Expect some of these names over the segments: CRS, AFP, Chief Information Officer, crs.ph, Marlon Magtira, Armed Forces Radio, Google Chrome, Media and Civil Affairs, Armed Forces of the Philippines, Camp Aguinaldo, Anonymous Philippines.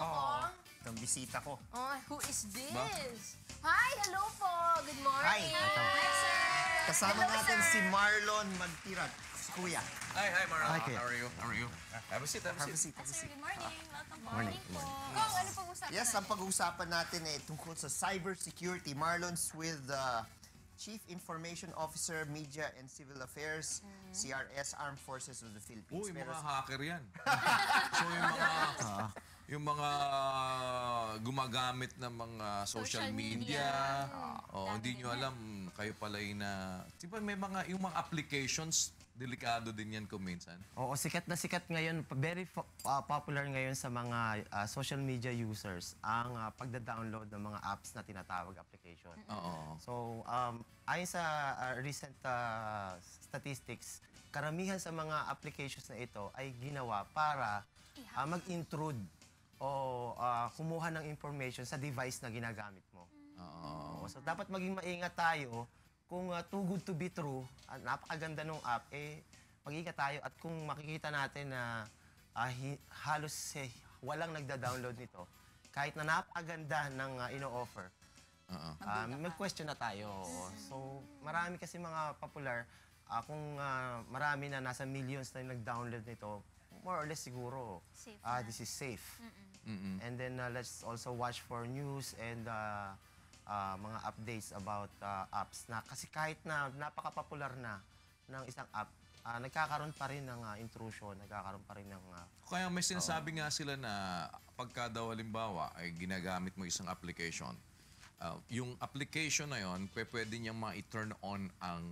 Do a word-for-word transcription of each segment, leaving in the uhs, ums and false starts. Oh, itong bisita ko. Oh, who is this? Ba? Hi, hello po. Good morning. Hi, hi sir. Kasama hello, natin sir. si Marlon Magtira. Kuya. Hi, hi, Marlon. Okay. How are you? How are you? Have a seat, have a seat. Have a seat. Good morning. Welcome. Morning. Morning. Morning. Go, ano pag-usapan yes, natin? Yes, ang pag-uusapan natin eh, tungkol sa cybersecurity. Marlon's with the uh, Chief Information Officer, Media and Civil Affairs, mm-hmm. C R S, Armed Forces of the Philippines. Uy, mga hacker yan. So yung mga, yung mga uh, gumagamit ng mga social, social media, media. Mm, oh, hindi nyo alam, kayo pala'y na... Di ba may mga, yung mga applications... Delikado din yan kung minsan. Oo, sikat na sikat ngayon, very uh, popular ngayon sa mga uh, social media users ang uh, pagda-download ng mga apps na tinatawag application. Mm-hmm. Oo. So, um, ayon sa uh, recent uh, statistics, karamihan sa mga applications na ito ay ginawa para uh, mag-intrude o uh, kumuha ng information sa device na ginagamit mo. Oo. So, dapat maging maingat tayo. Kung uh, too good to be true, uh, napakaganda ng app, eh, mag-iingat tayo. At kung makikita natin na uh, halos eh, walang nagda-download nito, kahit na napakaganda ng uh, ino-offer, uh-uh. uh, mag-question na tayo. So, marami kasi mga popular, uh, kung uh, marami na nasa millions na nag-download nito, more or less siguro, uh, this is safe. Mm-mm. And then, uh, let's also watch for news and... Uh, Uh, mga updates about uh, apps na kasi kahit na napaka-popular na ng isang app, uh, nagkakaroon pa rin ng uh, intrusion, nagkakaroon pa rin ng... Uh, Kaya may sinasabi uh, nga sila na pagka daw halimbawa ay ginagamit mo isang application, uh, yung application na yun, pwede niyang ma-turn on ang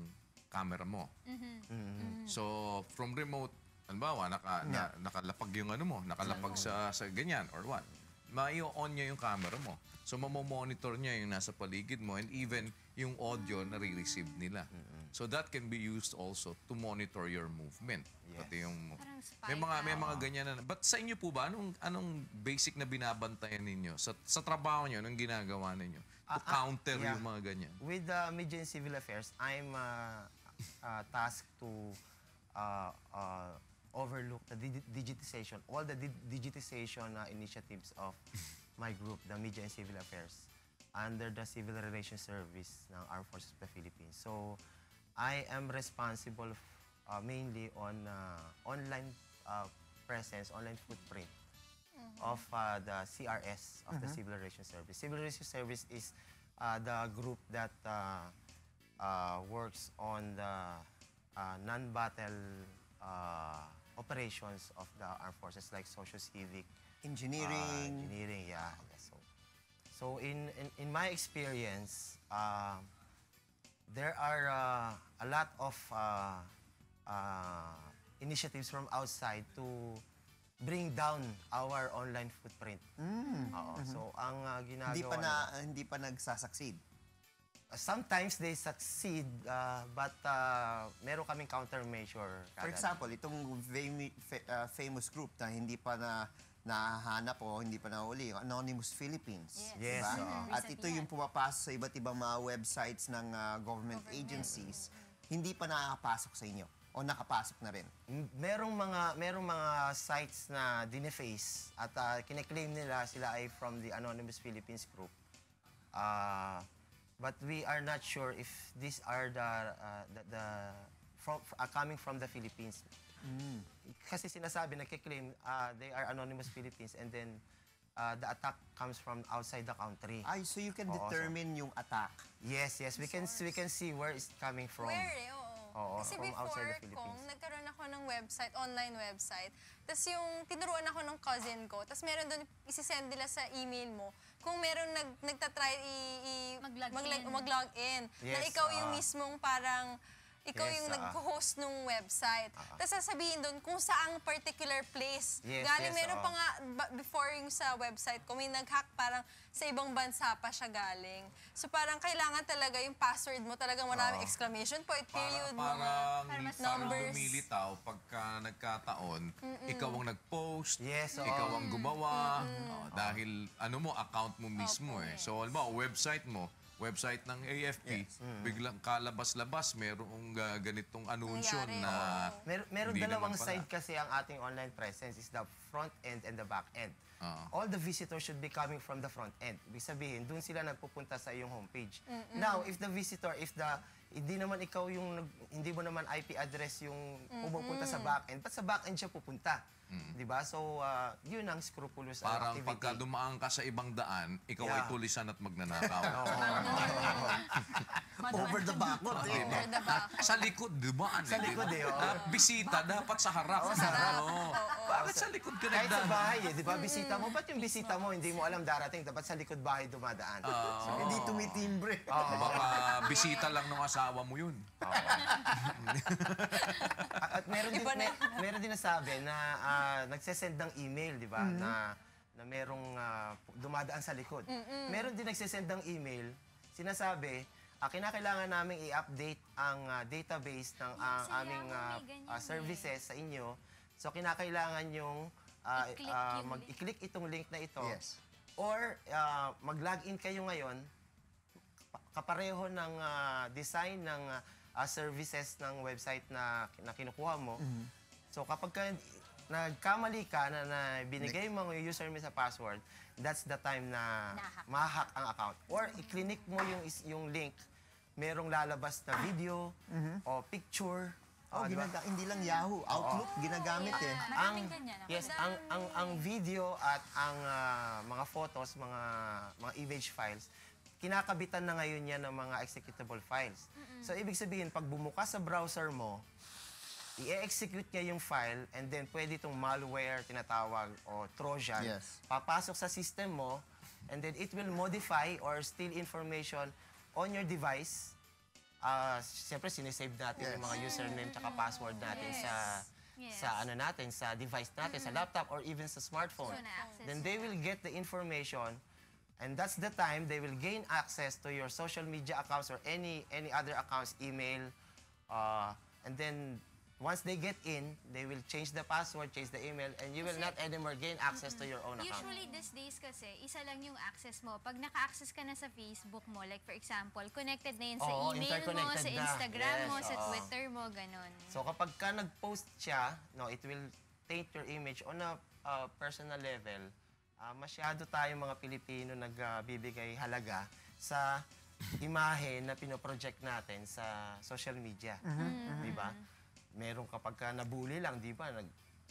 camera mo. Mm-hmm. Mm-hmm. So, from remote, halimbawa, naka, yeah. na, nakalapag yung ano mo, nakalapag sa, sa ganyan or what. Ma-i-on niya yung camera mo. So, mamomonitor niya yung nasa paligid mo and even yung audio na re-receive nila. Mm-hmm. So, that can be used also to monitor your movement. Yes. Pati yung... May mga, may mga ganyan na... But sa inyo po ba, anong, anong basic na binabantayan ninyo? Sa, sa trabaho nyo, anong ginagawa ninyo? To uh, uh, counter yeah. yung mga ganyan? With uh, Media and Civil Affairs, I'm uh, uh, tasked to... Uh, uh, overlook the dig digitization, all the dig digitization uh, initiatives of my group, the Media and Civil Affairs, under the Civil Relations Service ng Armed Forces of the Philippines. So, I am responsible uh, mainly on uh, online uh, presence, online footprint mm-hmm. of uh, the C R S, of mm-hmm. the Civil Relations Service. Civil Relations Service is uh, the group that uh, uh, works on the uh, non-battle uh, operations of the armed forces like social civic engineering uh, engineering yeah so so in in, in my experience uh, there are uh, a lot of uh, uh, initiatives from outside to bring down our online footprint. Mm. Uh, mm-hmm. So ang uh, ginagawa hindi pa na, na hindi pa nagsasucceed. Sometimes they succeed, uh, but uh, meron kaming countermeasure. For example, itong fam uh, famous group na hindi pa na nahahanap o hindi pa nahuli, Anonymous Philippines. Yes. Yes. Diba? Mm-hmm. At ito yung pumapasok sa iba't ibang mga websites ng uh, government, government agencies, hindi pa nakakapasok sa inyo o nakapasok na rin. Merong mga, merong mga sites na dineface at uh, kine-claim nila sila ay from the Anonymous Philippines group. Ah... Uh, But we are not sure if these are the, uh, the, the from, uh, coming from the Philippines. Mm. Kasi sinasabi, nagkiklaim, uh, they are Anonymous Philippines and then uh, the attack comes from outside the country. Ay, so you can oo, determine so. yung attack? Yes, yes. We can, we can see where it's coming from. Where, eh, oo. oo Kasi from before kong, nagkaroon ako ng website, online website, tapos yung tinuruan ako ng cousin ko, tapos meron doon, isisend nila sa email mo, kung meron nag, nagtatry mag-log mag in, mag in yes, na ikaw yung uh, mismong parang, ikaw yes, yung uh, nag-host ng website. Uh, Tapos sasabihin doon kung saang particular place. Yes, galing yes, meron uh, pa nga, before yung sa website ko, may nag-hack parang sa ibang bansa pa siya galing. So parang kailangan talaga yung password mo, talagang maraming uh, exclamation point, period para, parang, mo. Parang, parang lumilitaw pagka nagkataon, mm -mm. ikaw ang nag-post, yes, uh, ikaw ang gumawa, mm -mm. Uh, dahil ano mo, account mo mismo okay. eh. So alam mo, website mo, website ng A F P, yes. mm. biglang kalabas-labas, merong uh, ganitong anunsyon na... Mer merong dalawang side kasi ang ating online presence is the front end and the back end. Uh-huh. All the visitors should be coming from the front end. Ibig sabihin, dun sila nagpupunta sa iyong homepage. Mm-mm. Now, if the visitor, if the, hindi naman ikaw yung, hindi mo naman I P address yung pupunta sa back end, ba't sa back end siya pupunta? Mm-hmm. Diba? So, uh, yun ang scrupulous parang activity. Parang pagka dumaan ka sa ibang daan, ikaw yeah. ay tulisan at magnanakaw. Over the back. Oh, eh. Over the back. Sa likod, dumaan. Sa likod, eh. Oh. Uh, bisita, dapat sa harap. Oh, sa harap. Oh. Bakit sa likod ka nagdaan? Kahit sa bahay, eh. Diba? Bisita mo. Ba't yung bisita mo, hindi mo alam darating. Dapat sa likod bahay dumadaan. Uh, so, hindi tumitimbre. Oh. Baka bisita lang ng asawa mo yun. Oh. At meron din, may, meron din nasabi na uh, nagsesend ng email, di ba? Mm-hmm. Na, na merong uh, dumadaan sa likod. Mm-hmm. Meron din nagsesend ng email, sinasabi, Uh, kinakailangan namin i-update ang uh, database ng uh, aming uh, uh, services sa inyo. So, kinakailangan yung uh, uh, mag-i-click itong link na ito. Yes. Or uh, mag-login kayo ngayon kapareho ng uh, design ng uh, services ng website na, na kinukuha mo. Mm-hmm. So, kapag ka, nagkamali ka na, na binigay mo yung username sa password, that's the time na mahahack ang account. Or i-clinic mo yung, yung link, merong lalabas na video mm-hmm. o picture. Oh, oh, diba? Hindi lang Yahoo, Outlook, oh, ginagamit yeah. eh. Ang, yes, ang, ang, ang video at ang uh, mga photos, mga, mga image files, kinakabitan na ngayon yan ng mga executable files. Mm-hmm. So, ibig sabihin, pag bumukas sa browser mo, i-execute niya yung file and then pwede itong malware, tinatawag, o Trojan, yes. papasok sa system mo and then it will modify or steal information on your device. Uh, Siyempre, sinisave natin yes. yung mga username at password natin yes. sa yes. sa ano natin, sa device natin, mm-hmm. sa laptop or even sa smartphone. So, then they will get the information and that's the time they will gain access to your social media accounts or any any other accounts, email, uh, and then once they get in, they will change the password, change the email, and you will not anymore gain access mm-hmm. to your own account. Usually, these days kasi, isa lang yung access mo. Pag naka-access ka na sa Facebook mo, like for example, connected na yun sa oo, email mo, sa Instagram yes, mo, oo. Sa Twitter mo, ganun. So kapag ka nag-post siya, no, it will taint your image on a uh, personal level. Uh, masyado tayong mga Pilipino nagbibigay uh, halaga sa imahe na pinoproject natin sa social media. Mm-hmm. Di ba? Meron kapag ka nabully lang, di ba?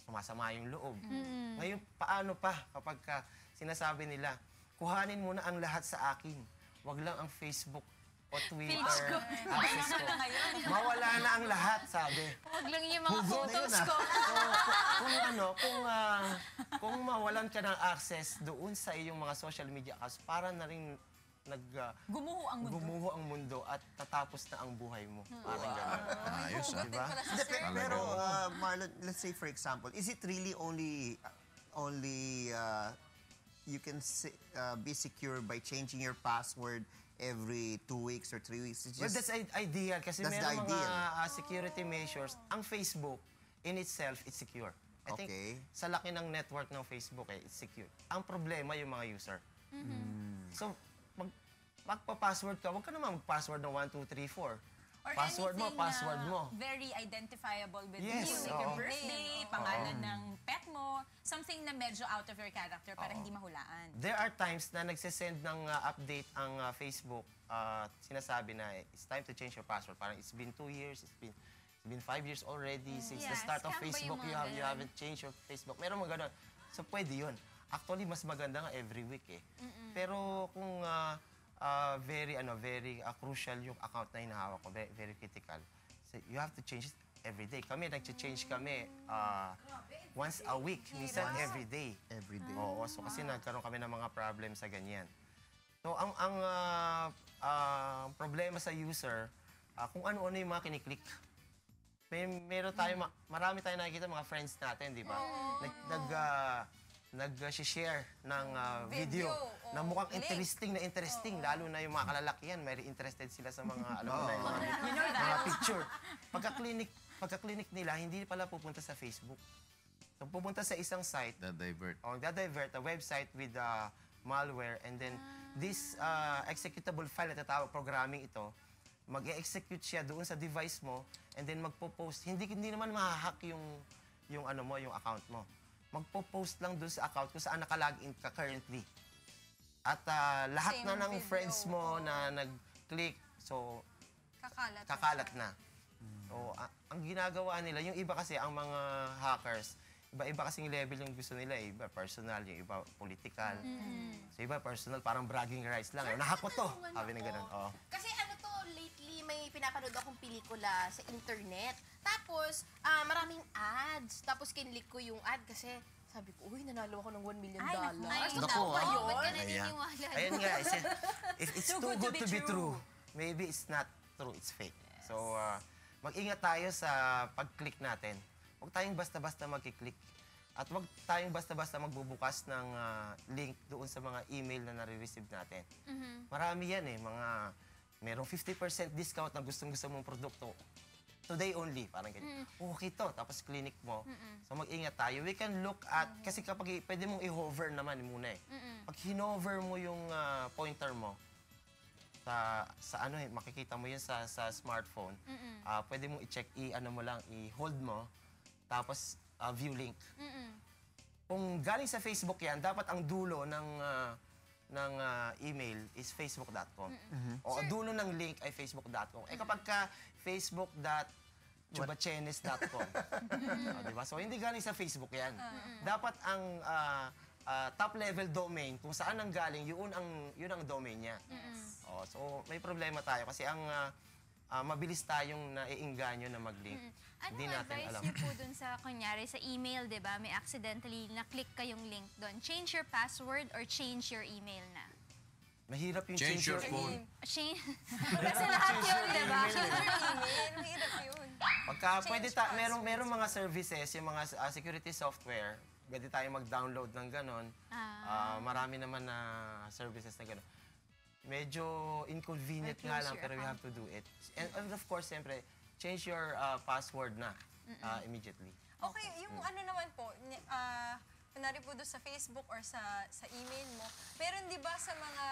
Sumasama yung loob. Mm. Ngayon, paano pa kapag ka sinasabi nila, kuhanin mo na ang lahat sa akin. Wag lang ang Facebook o Twitter. Ko. Access ko. Mawala na ang lahat, sabi. Wag lang yung mga Hugot photos ko. So, kung ano, kung, uh, kung mawalan ka ng access doon sa iyong mga social media accounts, para na rin Nag, uh, gumuho, ang mundo. gumuho ang mundo at tatapos na ang buhay mo. Hmm. Parang wow. gano'n. Ayos, ah, diba? Pero, uh, Marlon, let's say for example, is it really only, uh, only uh, you can si uh, be secure by changing your password every two weeks or three weeks? It's just, well, that's ideal kasi meron mga uh, security measures. Ang Facebook, in itself, it's secure. I okay. think sa laki ng network ng Facebook, eh, it's secure. Ang problema yung mga user. Mm-hmm. So, magpa-password ka, huwag ka naman mag-password ng one two three four. Or password mo, password mo. Very identifiable with yes, you. Like your birthday, oh. pangalan oh. ng pet mo. Something na medyo out of your character para oh. hindi mahulaan. There are times na nagsesend ng uh, update ang uh, Facebook. Uh, sinasabi na, it's time to change your password. Parang it's been two years, it's been, it's been five years already. Since yeah, the start of Facebook, you, have, you haven't changed your Facebook. Meron mga ganun. So, pwede yun. Actually, mas maganda nga every week eh. Mm -mm. Pero kung... Uh, Uh, very ano very uh, crucial yung account na hinahawak ko, very, very critical. So you have to change it every day. Kami nagche-change kami uh, once a week, minsan every day. Every day. Oo, so kasi nagkaroon kami ng mga problem sa ganyan. So ang ang uh, uh, problema sa user, uh, kung ano-ano yung mga kiniklik. May meron tayo, ma marami tayong nakikita mga friends natin, di ba? Nag, nag uh, nag-share ng uh, video, video oh, na mukhang link. interesting na interesting. Oh. Lalo na yung mga kalalakihan, may interested sila sa mga, alam mo na, yung mga, mga picture. Pagka-clinic, pagka-clinic nila, hindi pala pupunta sa Facebook. So, pupunta sa isang site. Da-divert. Oh, da-divert, a website with uh, malware. And then, this uh, executable file na tatawag, programming ito, mag-execute siya doon sa device mo, and then magpo-post. Hindi, hindi naman mahahack yung, yung, ano mo, yung account mo. magpo-post lang dun sa account kung saan naka-login ka currently. At uh, lahat Same na ng video. friends mo oh. na nag-click, so kakalat, kakalat na. na. So, uh, ang ginagawa nila, yung iba kasi ang mga hackers, iba-iba kasing level yung gusto nila. Iba personal, yung iba political. Mm. So iba personal, parang bragging rights lang. Nahack ko to! Sabi na ganun. Oh. Kasi ano to, lately may pinapanood akong pelikula sa internet. Tapos, uh, maraming ads. Tapos kinlik ko yung ad kasi sabi ko, uy, nanalo ako ng one million dollars. Ay, naku. Naku, ah. Oh, ba't ka naniniwala? Ayun nga, it's, it's, it's too, too good, good to be true. true. Maybe it's not true, it's fake. Yes. So, uh, mag-ingat tayo sa pag-click natin. Huwag tayong basta-basta magkiklik. At huwag tayong basta-basta magbubukas ng uh, link doon sa mga email na nare-receive natin. Mm-hmm. Marami yan eh. Mga merong fifty percent discount na gustong-gusto mong produkto. Today only. Parang ganyan. Mm-hmm. Okay to. Tapos clinic mo. Mm-hmm. So mag-ingat tayo. We can look at... Mm-hmm. Kasi kapag pwede mong i-hover naman muna eh. Mm-hmm. Pag hinover mo yung uh, pointer mo, sa sa ano eh, makikita mo yun sa, sa smartphone. Mm-hmm. Uh, pwede mong i-check, i-ano mo lang, i-hold mo. Tapos, uh, view link. Mm-mm. Kung galing sa Facebook yan, dapat ang dulo ng, uh, ng uh, email is facebook dot com. Mm-hmm. O sure. dulo ng link ay facebook dot com. Mm-hmm. Eh kapag ka facebook dot chubachenes dot com. uh, diba? So, hindi galing sa Facebook yan. Mm-hmm. Dapat ang uh, uh, top-level domain, kung saan ang galing, yun ang, yun ang domain niya. Yes. O, so, may problema tayo kasi ang... Uh, Uh, mabilis tayong naiinganyo na mag-link. Mm. Ano Di natin advice alam. niyo po dun sa, kunyari, sa email, di ba? May accidentally na-click kayong link dun. Change your password or change your email na? Mahirap yung change, change your phone. Change... Kasi lahat yun, di ba? Change your email. Mahirap yun. Pagka, pwede ta merong, merong mga services, yung mga uh, security software, pwede tayong mag-download ng ganon. Ah. Uh, marami naman na services na ganon. Medyo inconvenient nga lang, pero you have to do it. And, and of course, siyempre, change your uh, password na uh, immediately. Okay, yung mm. ano naman po, uh, kunwari po doon sa Facebook or sa, sa email mo, meron di ba sa mga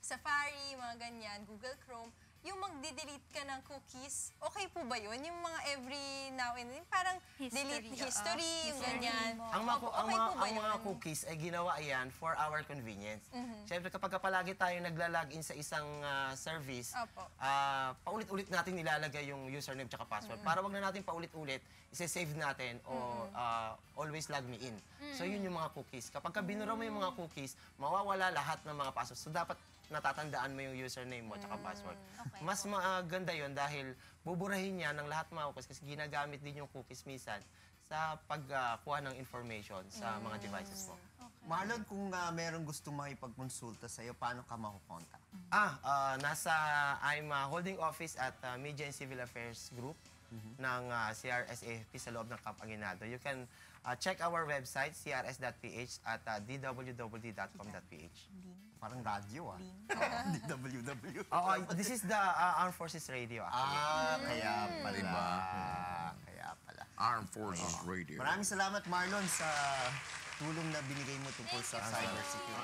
Safari, mga ganyan, Google Chrome, yung magde-delete ka ng cookies, okay po ba yun? Yung mga every now and then, parang history, delete history, uh, yung ganyan. Ang mga, okay, ang, okay ang mga cookies ay ginawa yan for our convenience. Mm-hmm. Siyempre, kapag palagi tayo nagla-login sa isang uh, service, uh, paulit-ulit natin nilalagay yung username at password. Mm-hmm. Para wag na natin paulit-ulit, isi-save natin o mm-hmm. uh, always log me in. Mm-hmm. So, yun yung mga cookies. Kapag ka binura mo yung mga cookies, mawawala lahat ng mga password. So, dapat natatandaan mo yung username mo at mm. password. Okay. Mas maganda yun dahil buburahin niya ng lahat mga cookies kasi ginagamit din yung cookies minsan sa pagkuha uh, ng information sa mm. mga devices mo. Okay. Marlon, kung uh, merong gusto makipagkonsulta sa'yo, paano ka makukontak? Mm-hmm. Ah, uh, nasa, I'm uh, holding office at uh, Media and Civil Affairs Group mm-hmm. ng uh, C R S A F P sa loob ng Camp Aguinaldo. You can uh, check our website, c r s dot p h at uh, d w w w dot com dot p h. Parang radio, ah. D W W. Oo, this is the uh, Armed Forces Radio. Actually. Ah, kaya pala. Diba? Kaya pala. Armed Forces oh. Radio. Maraming salamat, Marlon, sa tulong na binigay mo tungkol sa cybersecurity.